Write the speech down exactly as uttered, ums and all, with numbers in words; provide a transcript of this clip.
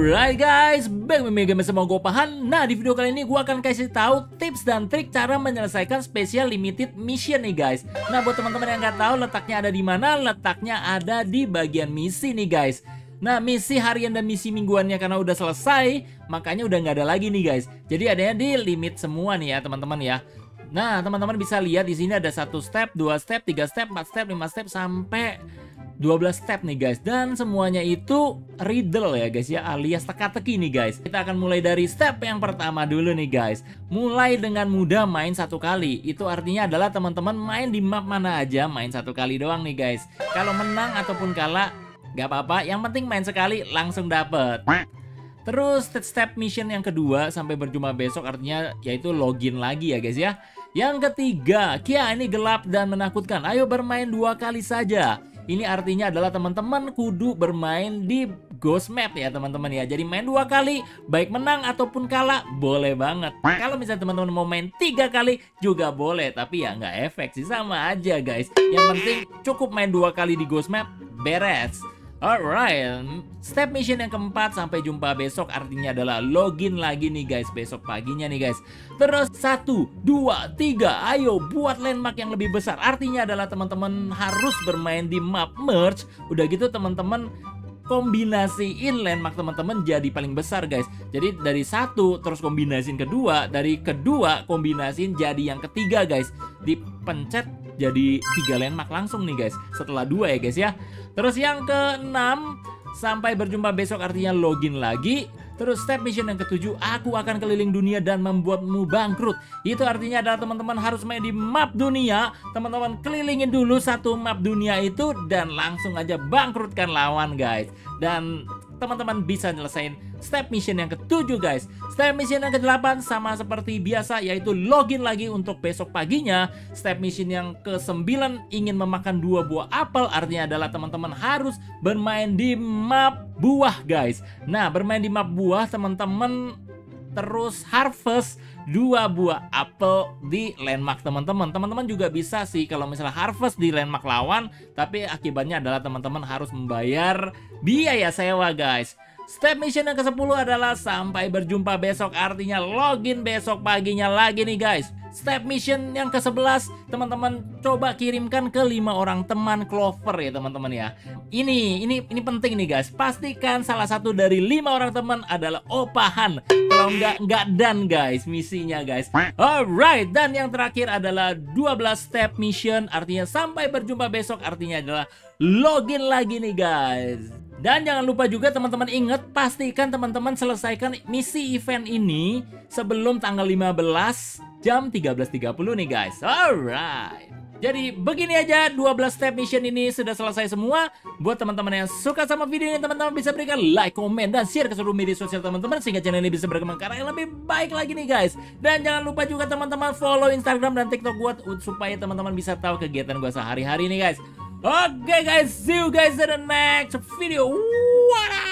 Alright guys, back with me again sama gue Oppa Han. Nah, di video kali ini gue akan kasih tahu tips dan trik cara menyelesaikan special limited mission nih guys. Nah, buat teman-teman yang nggak tahu letaknya ada di mana, letaknya ada di bagian misi nih guys. Nah, misi harian dan misi mingguannya karena udah selesai, makanya udah nggak ada lagi nih guys. Jadi adanya di limit semua nih ya teman-teman ya. Nah, teman-teman bisa lihat di sini ada satu step, dua step, tiga step, empat step, lima step sampai dua belas step nih guys, dan semuanya itu riddle ya guys ya, alias teka-teki nih guys. Kita akan mulai dari step yang pertama dulu nih guys. Mulai dengan mudah, main satu kali. Itu artinya adalah teman-teman main di map mana aja, main satu kali doang nih guys. Kalau menang ataupun kalah gak apa-apa, yang penting main sekali langsung dapet. Terus step mission yang kedua sampai berjumpa besok, artinya yaitu login lagi ya guys ya. Yang ketiga, Kia ini gelap dan menakutkan, ayo bermain dua kali saja. Ini artinya adalah teman-teman kudu bermain di ghost map ya teman-teman ya. Jadi main dua kali, baik menang ataupun kalah boleh banget. Kalau misalnya teman-teman mau main tiga kali juga boleh, tapi ya nggak efek sih, sama aja guys. Yang penting cukup main dua kali di ghost map, beres. Alright, step mission yang keempat sampai jumpa besok, artinya adalah login lagi nih guys, besok paginya nih guys. Terus satu, dua, tiga, ayo buat landmark yang lebih besar, artinya adalah teman-teman harus bermain di map merge. Udah gitu teman-teman kombinasiin landmark teman-teman jadi paling besar guys. Jadi dari satu terus kombinasiin kedua, dari kedua kombinasiin jadi yang ketiga guys. Dipencet jadi tiga landmark langsung nih guys, setelah dua ya guys ya. Terus yang keenam sampai berjumpa besok, artinya login lagi. Terus step mission yang ketujuh, aku akan keliling dunia dan membuatmu bangkrut. Itu artinya adalah teman-teman harus main di map dunia. Teman-teman kelilingin dulu satu map dunia itu dan langsung aja bangkrutkan lawan guys. Dan teman-teman bisa nyelesain step mission yang ketujuh guys. Step mission yang kedelapan sama seperti biasa, yaitu login lagi untuk besok paginya. Step mission yang kesembilan, ingin memakan dua buah apel, artinya adalah teman-teman harus bermain di map buah guys. Nah, bermain di map buah teman-teman terus harvest dua buah apel di landmark teman-teman. Teman-teman juga bisa sih kalau misalnya harvest di landmark lawan, tapi akibatnya adalah teman-teman harus membayar biaya sewa guys. Step mission yang kesepuluh adalah sampai berjumpa besok, artinya login besok paginya lagi nih guys. Step mission yang kesebelas, teman-teman coba kirimkan ke lima orang teman Clover ya teman-teman ya. Ini ini ini penting nih guys. Pastikan salah satu dari lima orang teman adalah Oppa Han. Kalau nggak nggak done guys misinya guys. Alright, dan yang terakhir adalah dua belas step mission, artinya sampai berjumpa besok, artinya adalah login lagi nih guys. Dan jangan lupa juga teman-teman ingat, pastikan teman-teman selesaikan misi event ini sebelum tanggal lima belas jam tiga belas tiga puluh nih guys. Alright. Jadi begini aja, dua belas step mission ini sudah selesai semua. Buat teman-teman yang suka sama video ini, teman-teman bisa berikan like, komen, dan share ke seluruh media sosial teman-teman, sehingga channel ini bisa berkembang ke arah yang lebih baik lagi nih guys. Dan jangan lupa juga teman-teman follow Instagram dan TikTok buat supaya teman-teman bisa tahu kegiatan gue sehari-hari nih guys. Okay guys, see you guys in the next video. What up?